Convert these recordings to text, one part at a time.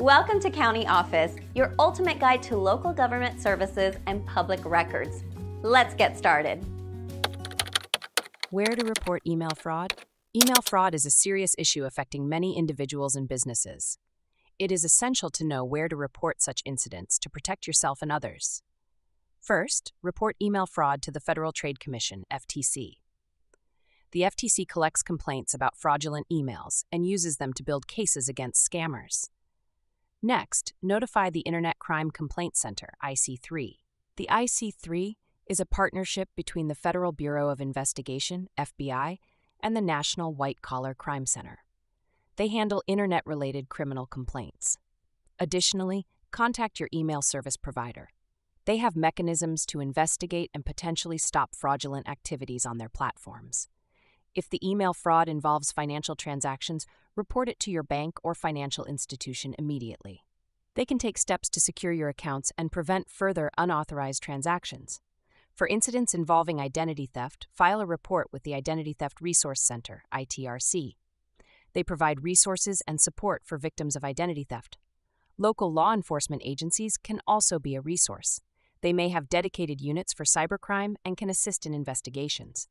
Welcome to County Office, your ultimate guide to local government services and public records. Let's get started. Where to report email fraud? Email fraud is a serious issue affecting many individuals and businesses. It is essential to know where to report such incidents to protect yourself and others. First, report email fraud to the Federal Trade Commission, FTC. The FTC collects complaints about fraudulent emails and uses them to build cases against scammers. Next, notify the Internet Crime Complaint Center, IC3. The IC3 is a partnership between the Federal Bureau of Investigation, FBI, and the National White Collar Crime Center. They handle internet-related criminal complaints. Additionally, contact your email service provider. They have mechanisms to investigate and potentially stop fraudulent activities on their platforms. If the email fraud involves financial transactions, report it to your bank or financial institution immediately. They can take steps to secure your accounts and prevent further unauthorized transactions. For incidents involving identity theft, file a report with the Identity Theft Resource Center, ITRC. They provide resources and support for victims of identity theft. Local law enforcement agencies can also be a resource. They may have dedicated units for cybercrime and can assist in investigations.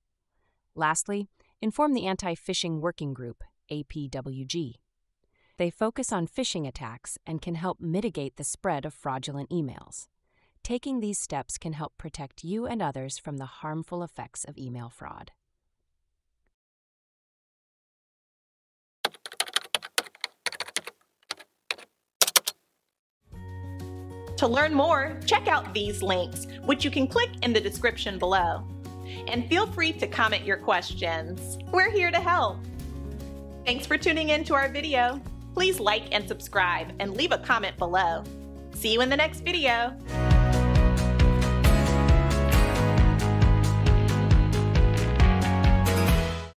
Lastly, inform the Anti-Phishing Working Group, APWG. They focus on phishing attacks and can help mitigate the spread of fraudulent emails. Taking these steps can help protect you and others from the harmful effects of email fraud. To learn more, check out these links, which you can click in the description below. And feel free to comment your questions. We're here to help. Thanks for tuning in to our video. Please like and subscribe and leave a comment below. See you in the next video.